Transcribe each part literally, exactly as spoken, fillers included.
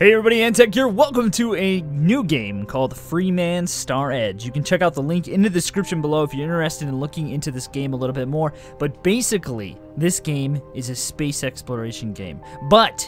Hey everybody, eNtaK here. Welcome to a new game called Freeman Star Edge. You can check out the link in the description below if you're interested in looking into this game a little bit more. But basically, this game is a space exploration game. But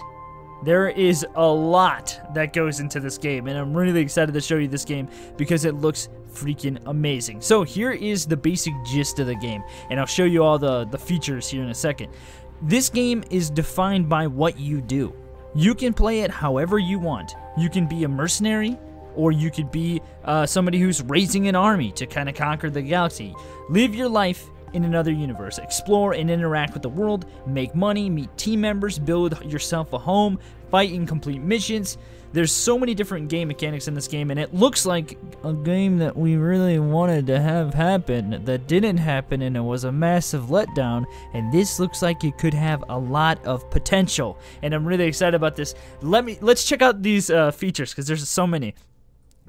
there is a lot that goes into this game, and I'm really excited to show you this game because it looks freaking amazing. So here is the basic gist of the game, and I'll show you all the, the features here in a second. This game is defined by what you do. You can play it however you want. You can be a mercenary, or you could be uh, somebody who's raising an army to kind of conquer the galaxy. Live your life in another universe. Explore and interact with the world. Make money, meet team members, build yourself a home, fight and complete missions. There's so many different game mechanics in this game, and it looks like a game that we really wanted to have happen that didn't happen, and it was a massive letdown, and this looks like it could have a lot of potential, and I'm really excited about this. Let me, let's check out these uh, features, because there's so many.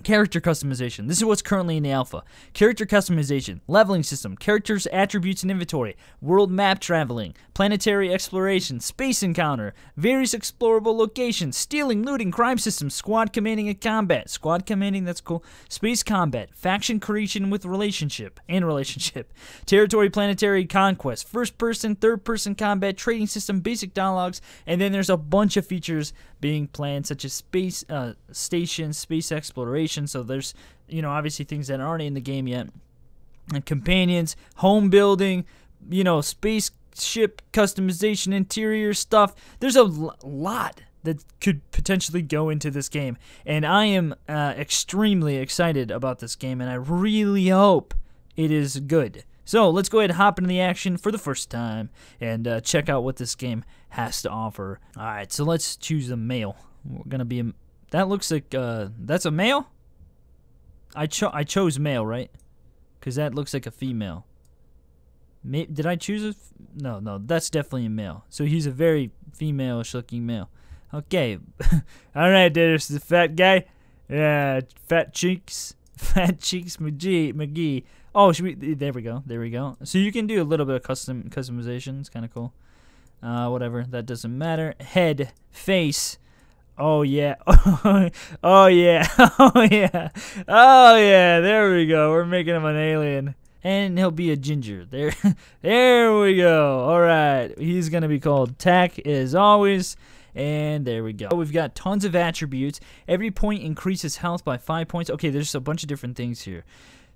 Character customization. This is what's currently in the alpha. Character customization, leveling system, characters, attributes, and inventory, world map traveling, planetary exploration, space encounter, various explorable locations, stealing, looting, crime system, squad commanding and combat. Squad commanding, that's cool. Space combat, faction creation with relationship and relationship, territory, planetary conquest, first person, third person combat, trading system, basic dialogues, and then there's a bunch of features being planned such as space uh, station, space exploration. So there's, you know, obviously things that aren't in the game yet. And companions, home building, you know, spaceship customization, interior stuff. There's a lot that could potentially go into this game. And I am uh, extremely excited about this game, and I really hope it is good. So let's go ahead and hop into the action for the first time and uh, check out what this game has to offer. All right, so let's choose a male. We're going to be a... That looks like, uh, that's a male? I cho I chose male, right? Because that looks like a female. May Did I choose a... F no, no, that's definitely a male. So he's a very female-ish looking male. Okay. Alright, there's the fat guy. Yeah, fat cheeks. Fat cheeks McGee. McGee. Oh, should we... There we go, there we go. So you can do a little bit of custom customization. It's kind of cool. Uh, whatever, that doesn't matter. Head, face... Oh yeah, oh yeah, oh yeah, oh yeah, there we go, we're making him an alien. And he'll be a ginger, there there we go, alright, he's gonna be called Tak as always, and there we go. We've got tons of attributes, every point increases health by five points, okay, there's a bunch of different things here.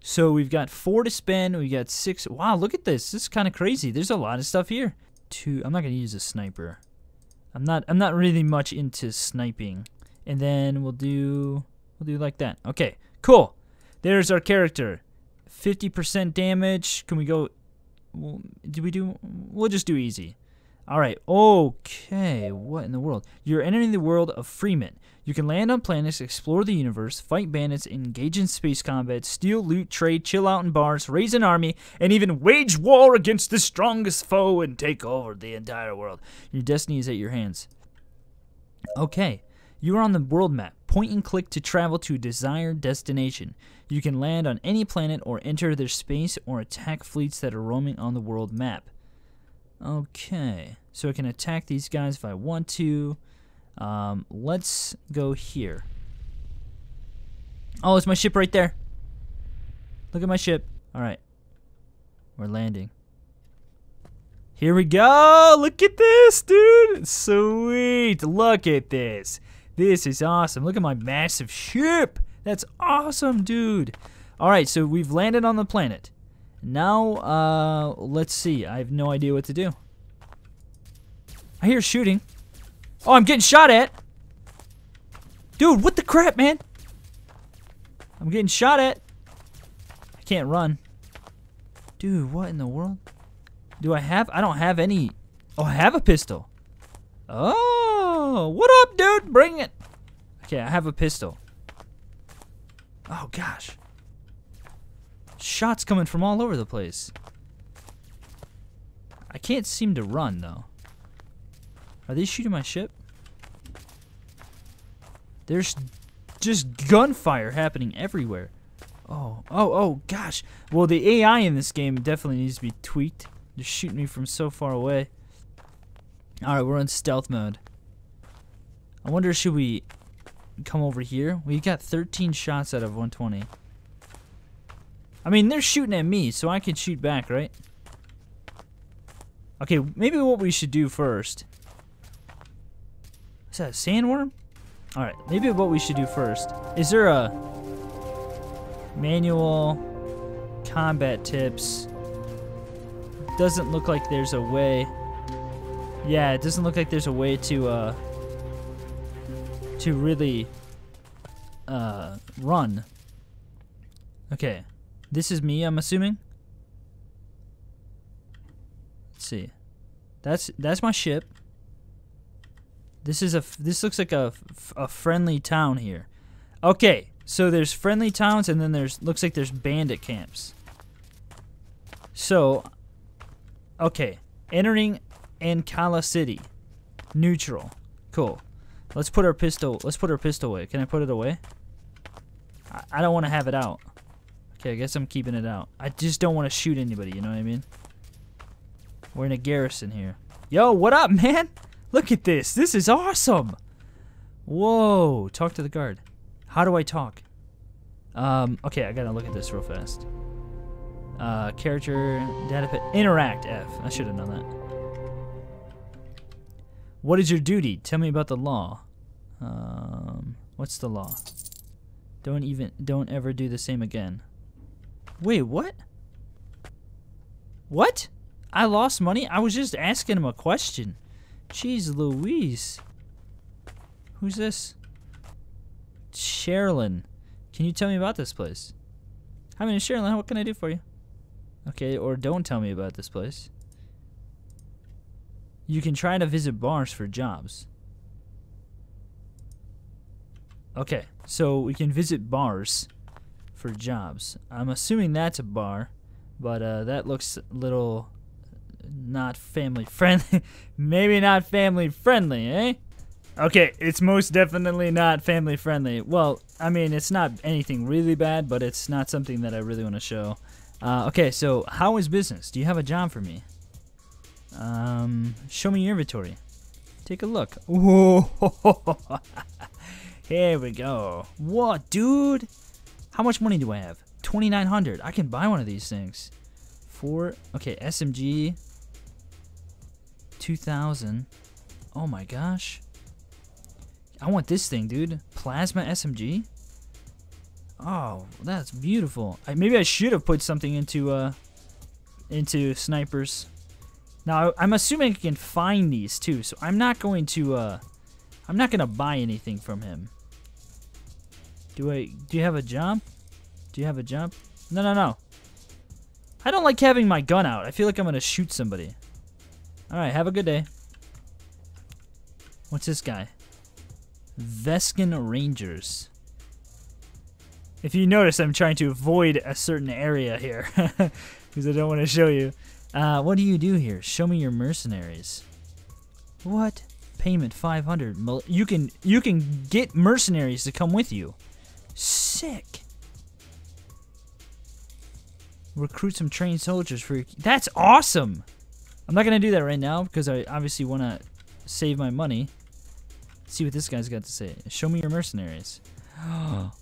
So we've got four to spend, we've got six, wow, look at this, this is kinda crazy, there's a lot of stuff here. Two, I'm not gonna use a sniper. I'm not I'm not really much into sniping. And then we'll do we'll do like that. Okay, cool. There's our character. fifty percent damage. Can we go well, do we do we'll just do easy. All right. Okay. What in the world? You're entering the world of Freeman. You can land on planets, explore the universe, fight bandits, engage in space combat, steal, loot, trade, chill out in bars, raise an army, and even wage war against the strongest foe and take over the entire world. Your destiny is at your hands. Okay. You are on the world map. Point and click to travel to a desired destination. You can land on any planet or enter their space or attack fleets that are roaming on the world map. Okay, so I can attack these guys if I want to. Um, let's go here. Oh, it's my ship right there. Look at my ship. Alright. We're landing. Here we go! Look at this, dude! Sweet! Look at this. This is awesome. Look at my massive ship! That's awesome, dude! Alright, so we've landed on the planet. Now, uh, let's see. I have no idea what to do. I hear shooting. Oh, I'm getting shot at! Dude, what the crap, man? I'm getting shot at. I can't run. Dude, what in the world? Do I have? I don't have any. Oh, I have a pistol. Oh, what up, dude? Bring it. Okay, I have a pistol. Oh, gosh. Shots coming from all over the place. I can't seem to run, though. Are they shooting my ship? There's just gunfire happening everywhere. Oh, oh, oh, gosh. Well, the A I in this game definitely needs to be tweaked. They're shooting me from so far away. Alright, we're in stealth mode. I wonder, should we... come over here. We got thirteen shots out of one twenty. I mean, they're shooting at me, so I can shoot back, right? Okay, maybe what we should do first... Is that a sandworm? Alright, maybe what we should do first... Is there a... manual... combat tips... Doesn't look like there's a way... Yeah, it doesn't look like there's a way to, uh... to really... Uh... run. Okay. This is me, I'm assuming? Let's see. That's that's my ship. This is a this looks like a a friendly town here. Okay, so there's friendly towns and then there's looks like there's bandit camps. So okay, entering Ankala City. Neutral. Cool. Let's put our pistol let's put our pistol away. Can I put it away? I, I don't want to have it out. Okay, I guess I'm keeping it out. I just don't want to shoot anybody, you know what I mean? We're in a garrison here. Yo, what up, man? Look at this. This is awesome. Whoa. Talk to the guard. How do I talk? Um, okay, I gotta look at this real fast. Uh, character, data pit, interact, F. I should have known that. What is your duty? Tell me about the law. Um, what's the law? Don't even, don't ever do the same again. Wait, what? What? I lost money? I was just asking him a question. Jeez Louise. Who's this? Sherilyn. Can you tell me about this place? Hi, my name is Sherilyn. What can I do for you? Okay, or don't tell me about this place. You can try to visit bars for jobs. Okay, so we can visit bars for jobs. I'm assuming that's a bar, but uh, that looks a little not family friendly. Maybe not family friendly, eh? Okay, it's most definitely not family friendly. Well, I mean, it's not anything really bad, but it's not something that I really want to show. Uh, okay, so how is business? Do you have a job for me? Um, show me your inventory. Take a look. Whoa! Here we go. What, dude? How much money do I have? twenty-nine hundred. I can buy one of these things. Four. Okay, S M G. two thousand. Oh my gosh. I want this thing, dude. Plasma S M G. Oh, that's beautiful. I, maybe I should have put something into uh, into snipers. Now I'm assuming I can find these too, so I'm not going to uh, I'm not gonna buy anything from him. Do I? Do you have a job? Do you have a job? No, no, no. I don't like having my gun out. I feel like I'm gonna shoot somebody. Alright, have a good day. What's this guy? Veskin Rangers. If you notice, I'm trying to avoid a certain area here. Because I don't want to show you. Uh, what do you do here? Show me your mercenaries. What? Payment five hundred. You can, you can get mercenaries to come with you. Sick. Recruit some trained soldiers for your... That's awesome! I'm not going to do that right now because I obviously want to save my money. Let's see what this guy's got to say. Show me your mercenaries.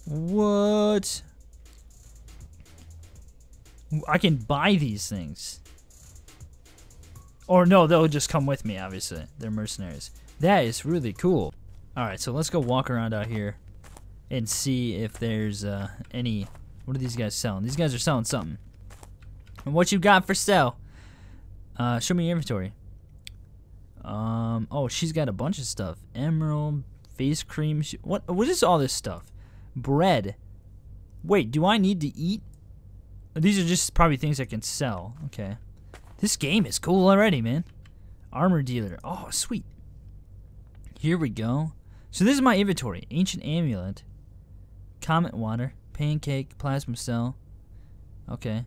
What? I can buy these things. Or no, they'll just come with me, obviously. They're mercenaries. That is really cool. Alright, so let's go walk around out here and see if there's uh, any... What are these guys selling? These guys are selling something. And what you got for sale? Uh, show me your inventory. Um, oh, she's got a bunch of stuff. Emerald, face cream. She, what? What is all this stuff? Bread. Wait, do I need to eat? These are just probably things I can sell. Okay. This game is cool already, man. Armor dealer. Oh, sweet. Here we go. So this is my inventory. Ancient amulet. Comet water. Pancake. Plasma cell. Okay.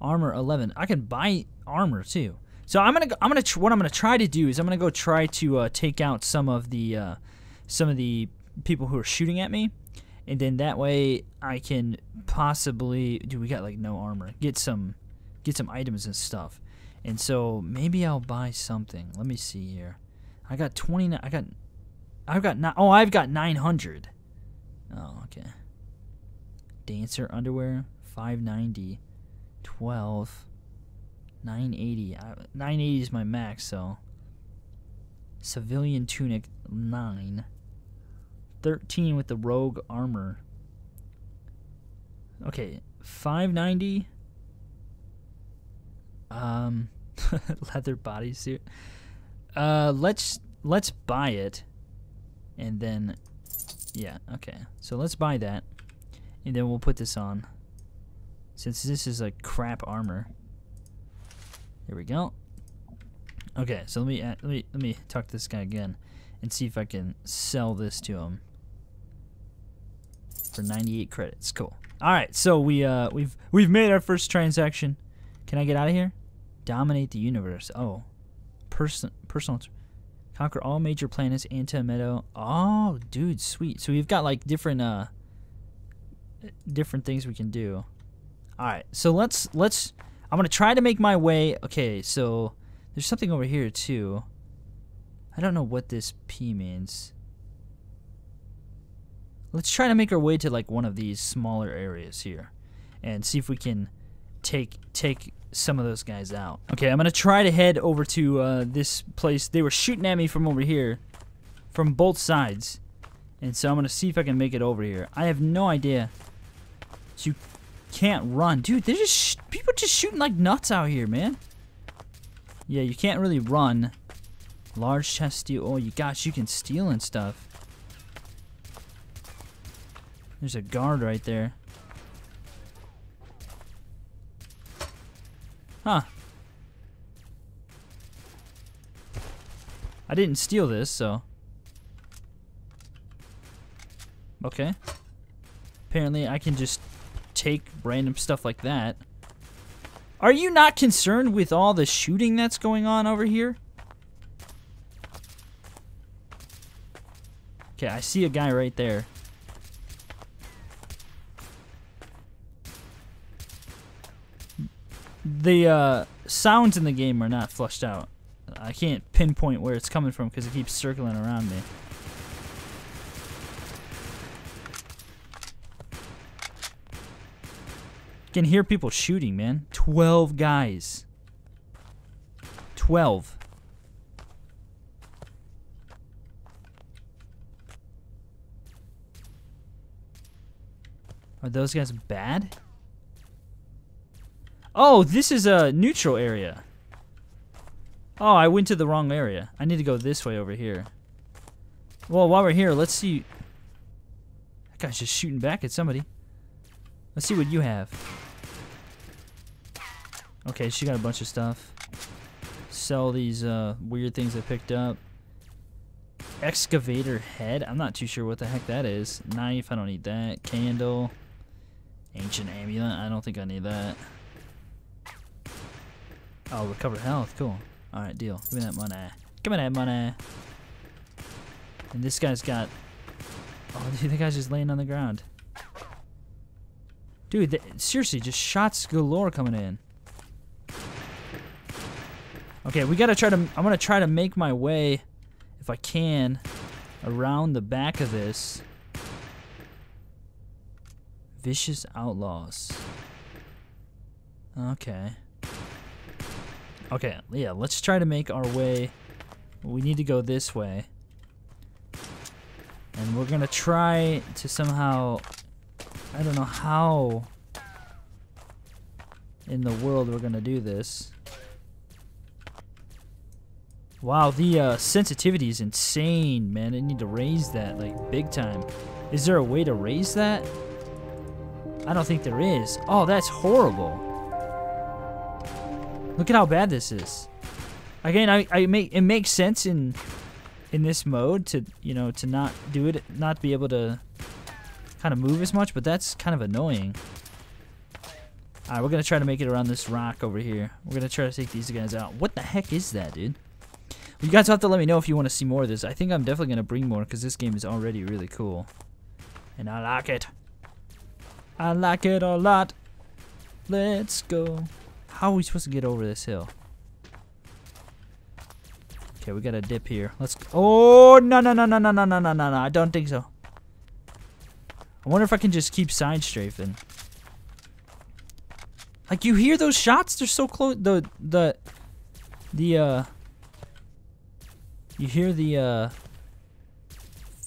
Armor eleven. I can buy armor too. So I'm gonna, go, I'm gonna, tr what I'm gonna try to do is I'm gonna go try to uh, take out some of the, uh, some of the people who are shooting at me, and then that way I can possibly, dude, we got like no armor. Get some, get some items and stuff, and so maybe I'll buy something. Let me see here. I got twenty-nine. I got I've got not. Oh, I've got nine hundred. Oh, okay. Dancer underwear, five ninety, twelve, nine eighty. Nine eighty is my max. So. Civilian tunic, nine. thirteen with the rogue armor. Okay, five ninety. Um, leather bodysuit. Uh, let's let's buy it, and then, yeah, okay. So let's buy that, and then we'll put this on. Since this is like crap armor. Here we go. Okay, so let me let me let me talk to this guy again, and see if I can sell this to him for ninety-eight credits. Cool. All right, so we uh we've we've made our first transaction. Can I get out of here? Dominate the universe. Oh, person personal, conquer all major planets. Anta Meadow. Oh, dude, sweet. So we've got like different uh different things we can do. All right, so let's let's. I'm gonna try to make my way. Okay, so. There's something over here, too. I don't know what this P means. Let's try to make our way to, like, one of these smaller areas here. And see if we can take take some of those guys out. Okay, I'm going to try to head over to uh, this place. They were shooting at me from over here. From both sides. And so I'm going to see if I can make it over here. I have no idea. So you can't run. Dude, they're just sh people just shooting like nuts out here, man. Yeah, you can't really run. Large chest steal. Oh, you gosh, you can steal and stuff. There's a guard right there. Huh. I didn't steal this, so. Okay. Apparently, I can just take random stuff like that. Are you not concerned with all the shooting that's going on over here? Okay, I see a guy right there. The uh, sounds in the game are not fleshed out. I can't pinpoint where it's coming from because it keeps circling around me. Can hear people shooting, man. Twelve guys. Twelve. Are those guys bad? Oh, this is a neutral area. Oh, I went to the wrong area. I need to go this way over here. Well, while we're here, let's see. That guy's just shooting back at somebody. Let's see what you have. Okay, she got a bunch of stuff. Sell these uh, weird things I picked up. Excavator head. I'm not too sure what the heck that is. Knife. I don't need that. Candle. Ancient amulet. I don't think I need that. Oh, recovered health. Cool. All right, deal. Give me that money. Give me that money. And this guy's got. Oh, dude, that guy's just laying on the ground. Dude, th seriously, just shots galore coming in. Okay, we gotta try to. I'm gonna try to make my way, if I can, around the back of this. Vicious outlaws. Okay. Okay, yeah, let's try to make our way. We need to go this way. And we're gonna try to somehow. I don't know how in the world we're gonna do this. Wow, the uh, sensitivity is insane, man. I need to raise that, like, big time. Is there a way to raise that? I don't think there is. Oh, that's horrible. Look at how bad this is. Again, I, I make it makes sense in in this mode to, you know, to not do it, not be able to kind of move as much, but that's kind of annoying. All right, we're gonna try to make it around this rock over here. We're gonna try to take these guys out. What the heck is that, dude? You guys have to let me know if you want to see more of this. I think I'm definitely going to bring more because this game is already really cool. And I like it. I like it a lot. Let's go. How are we supposed to get over this hill? Okay, we got a dip here. Let's. Oh no no no no no no no no no! I don't think so. I wonder if I can just keep side strafing. Like you hear those shots? They're so close. The the the uh. You hear the uh.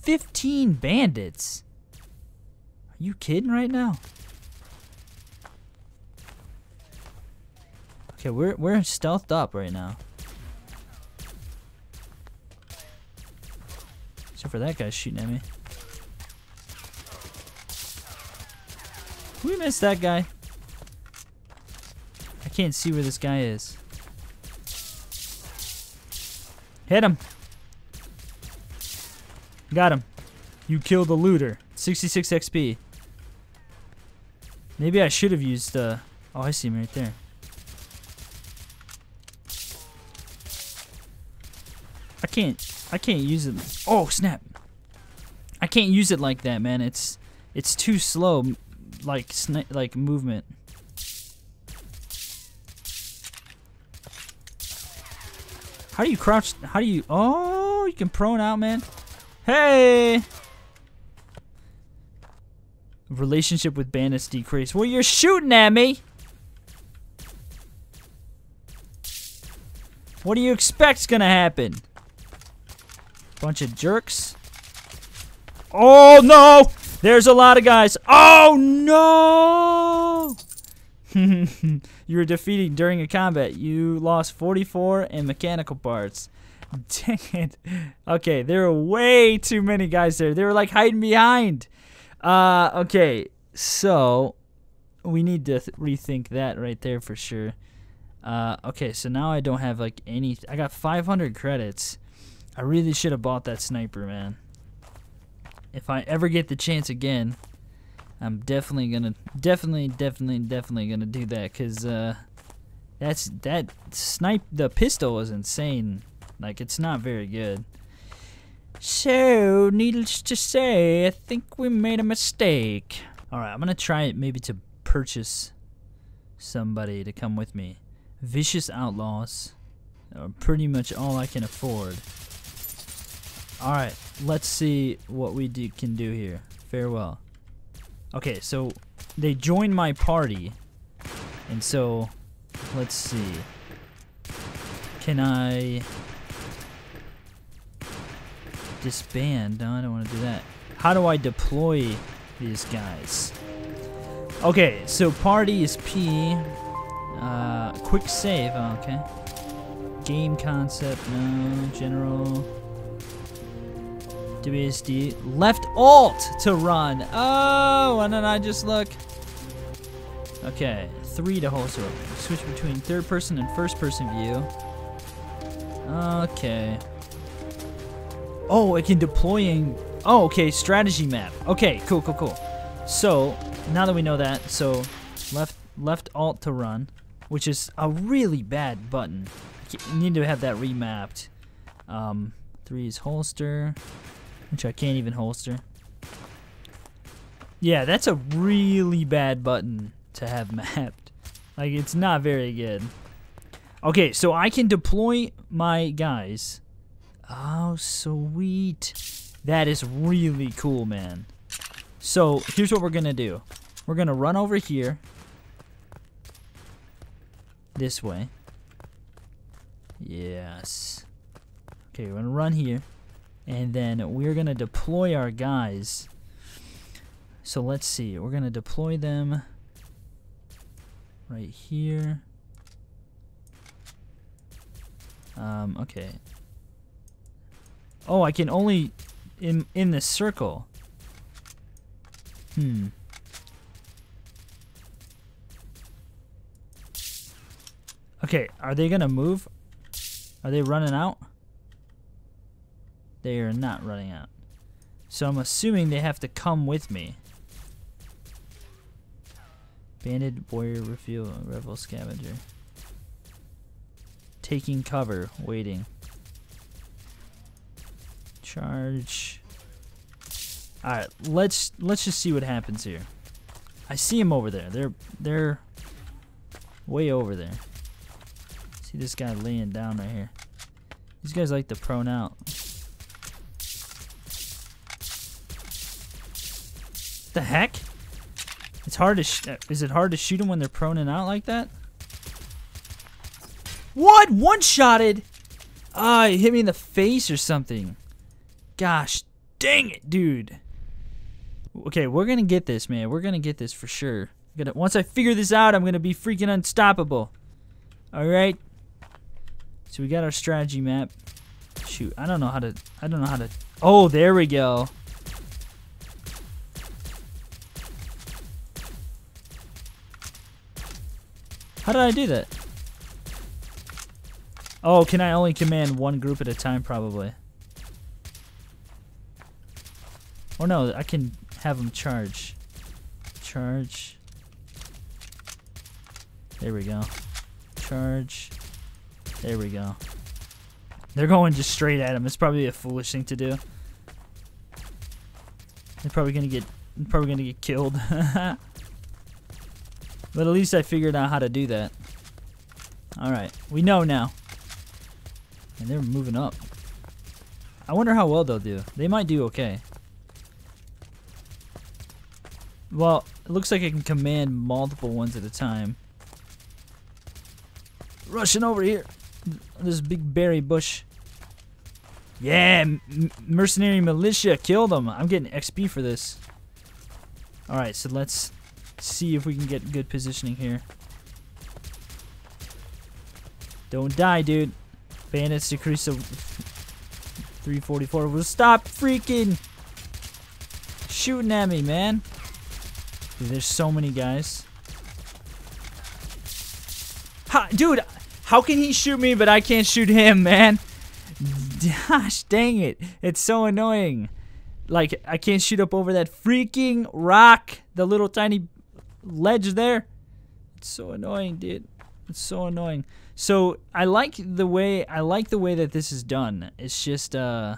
fifteen bandits. Are you kidding right now? Okay, we're we're stealthed up right now. Except for that guy shooting at me. We missed that guy. I can't see where this guy is. Hit him. Got him. You killed the looter. sixty-six X P. Maybe I should have used the... Uh, oh, I see him right there. I can't... I can't use it. Oh, snap. I can't use it like that, man. It's it's too slow, like sni like movement. How do you crouch? How do you... Oh, you can prone out, man. Hey! Relationship with bandits decreased. Well, you're shooting at me! What do you expect's gonna happen? Bunch of jerks. Oh no! There's a lot of guys. Oh no! You were defeated during a combat. You lost forty-four and mechanical parts. Dang it. Okay, there are way too many guys there. They were like hiding behind. Uh, okay, so we need to th rethink that right there for sure. Uh, okay, so now I don't have like any. I got five hundred credits. I really should have bought that sniper, man. If I ever get the chance again, I'm definitely gonna, definitely, definitely, definitely gonna do that. Cause uh, that's that snipe. The pistol was insane. Like it's not very good. So, needless to say, I think we made a mistake. All right, I'm gonna try it maybe to purchase somebody to come with me. Vicious outlaws are pretty much all I can afford. Alright, let's see what we do, can do here. Farewell. Okay, so they joined my party. And so, let's see. Can I disband? No, I don't want to do that. How do I deploy these guys? Okay, so party is P. Uh, quick save, oh, okay. Game concept, no. General... W S D, left alt to run. Oh, why don't I just look? Okay, three to holster. Switch between third person and first person view. Okay. Oh, it can deploy in, oh, okay, strategy map. Okay, cool, cool, cool. So, now that we know that, so left left alt to run, which is a really bad button. You need to have that remapped. Um, three is holster. Which I can't even holster. Yeah, that's a really bad button to have mapped. Like, it's not very good. Okay, so I can deploy my guys. Oh, sweet. That is really cool, man. So, here's what we're gonna do. We're gonna run over here. This way. Yes. Okay, we're gonna run here. And then we're gonna deploy our guys. So let's see, we're gonna deploy them right here. Um, okay. Oh, I can only in in this circle. Hmm. Okay, are they gonna move? Are they running out? They are not running out. So I'm assuming they have to come with me. Banded, warrior, refuel, rebel, scavenger. Taking cover, waiting. Charge. Alright, let's let's just see what happens here. I see them over there. They're they're way over there. See this guy laying down right here. These guys like to prone out. What the heck? It's hard to sh is it hard to shoot them when they're proning out like that? What? One-shotted? Ah, it hit me in the face or something. Gosh, dang it, dude. Okay, we're gonna get this, man. We're gonna get this for sure. I'm gonna, once I figure this out, I'm gonna be freaking unstoppable. Alright. So we got our strategy map. Shoot, I don't know how to... I don't know how to... Oh, there we go. How did I do that? Oh, can I only command one group at a time, probably? Or no, I can have them charge. Charge. There we go. Charge. There we go. They're going just straight at him. It's probably a foolish thing to do. They're probably gonna get probably gonna get killed. But at least I figured out how to do that. Alright, we know now. And they're moving up. I wonder how well they'll do. They might do okay. Well, it looks like I can command multiple ones at a time. Rushing over here. This big berry bush. Yeah, m mercenary militia. Kill them. I'm getting X P for this. Alright, so let's see if we can get good positioning here. Don't die, dude. Bandits decrease to three forty-four. We'll stop freaking shooting at me, man. Dude, there's so many guys. Ha, dude, how can he shoot me but I can't shoot him, man? Gosh, dang it. It's so annoying. Like, I can't shoot up over that freaking rock. The little tiny ledge there. It's so annoying, dude. It's so annoying. So I like the way I like the way that this is done. It's just uh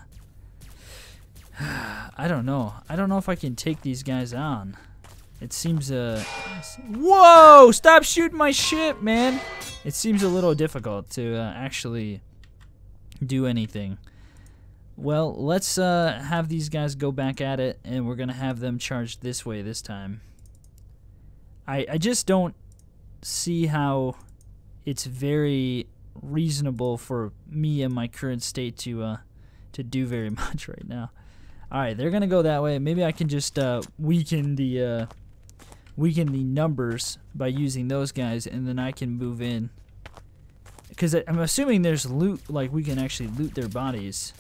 I don't know. I don't know if I can take these guys on. It seems uh whoa, stop shooting my ship, man. It seems a little difficult to uh, actually do anything. Well, let's uh have these guys go back at it, and we're going to have them charge this way this time. I I just don't see how it's very reasonable for me in my current state to uh, to do very much right now. All right, they're gonna go that way. Maybe I can just uh, weaken the uh, weaken the numbers by using those guys, and then I can move in. Because I'm assuming there's loot, like we can actually loot their bodies.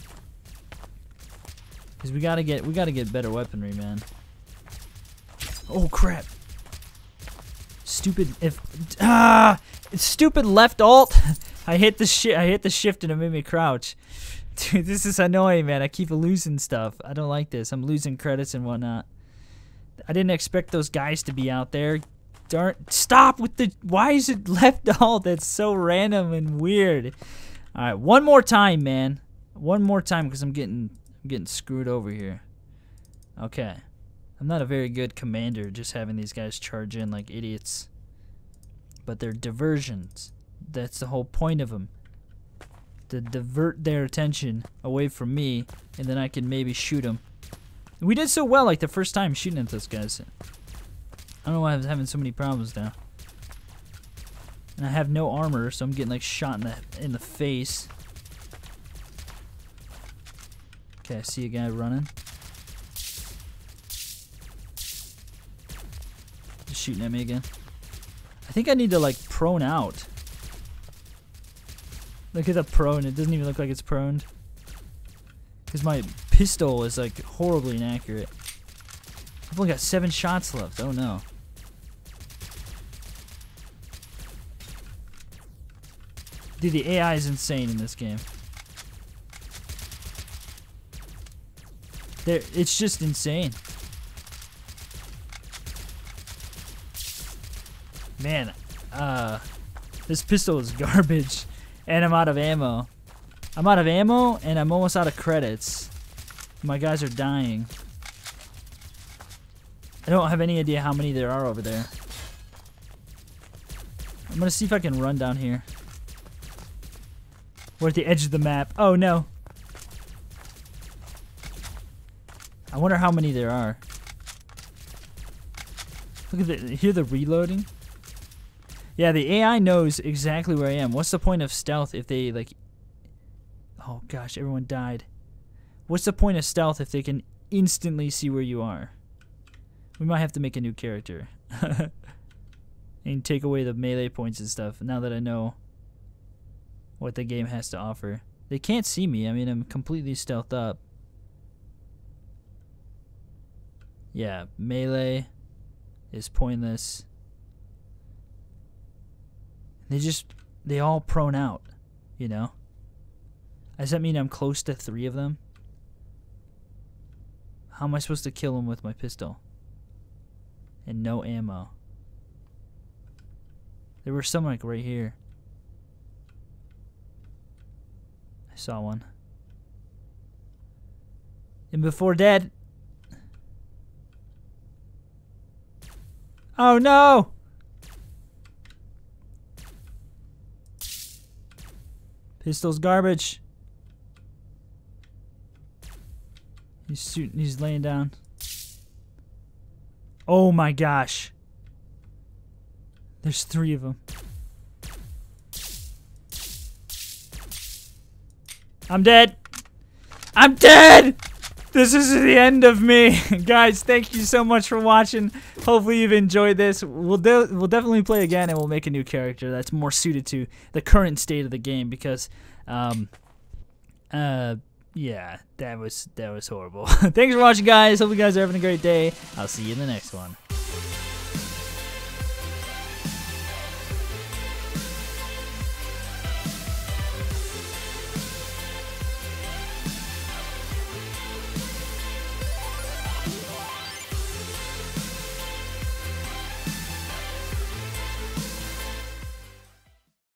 Because we gotta get we gotta get better weaponry, man. Oh crap! Stupid if ah. Stupid left alt. I hit the shi I hit the shift and it made me crouch. Dude, this is annoying, man. I keep losing stuff. I don't like this. I'm losing credits and whatnot. I didn't expect those guys to be out there. Darn! Stop with the. Why is it left alt? That's so random and weird. All right, one more time, man. One more time, because I'm getting I'm getting screwed over here. Okay, I'm not a very good commander. Just having these guys charge in like idiots. But they're diversions. That's the whole point of them. To divert their attention away from me, and then I can maybe shoot them. We did so well, like the first time shooting at those guys. I don't know why I'm having so many problems now. And I have no armor, so I'm getting like shot in the in the face. Okay, I see a guy running. Just shooting at me again. I think I need to like prone out. Look at the prone. It doesn't even look like it's proned. Because my pistol is like horribly inaccurate. I've only got seven shots left. Oh no. Dude, the A I is insane in this game. There, it's just insane. Man, uh, this pistol is garbage, and I'm out of ammo. I'm out of ammo, and I'm almost out of credits. My guys are dying. I don't have any idea how many there are over there. I'm gonna see if I can run down here. We're at the edge of the map. Oh no. I wonder how many there are. Look at the, hear the reloading? Yeah, the A I knows exactly where I am. What's the point of stealth if they, like... Oh gosh, everyone died. What's the point of stealth if they can instantly see where you are? We might have to make a new character. And take away the melee points and stuff, now that I know what the game has to offer. They can't see me. I mean, I'm completely stealthed up. Yeah, melee is pointless. They just, they all prone out, you know? Does that mean I'm close to three of them? How am I supposed to kill them with my pistol? And no ammo. There were some like right here. I saw one. And before dead. Oh no! Pistol's garbage. He's shooting, he's laying down. Oh my gosh. There's three of them. I'm dead. I'm dead! This is the end of me. Guys, thank you so much for watching. Hopefully you've enjoyed this. We'll, de we'll definitely play again, and we'll make a new character that's more suited to the current state of the game, because, um, uh, yeah, that was, that was horrible. Thanks for watching, guys. Hope you guys are having a great day. I'll see you in the next one.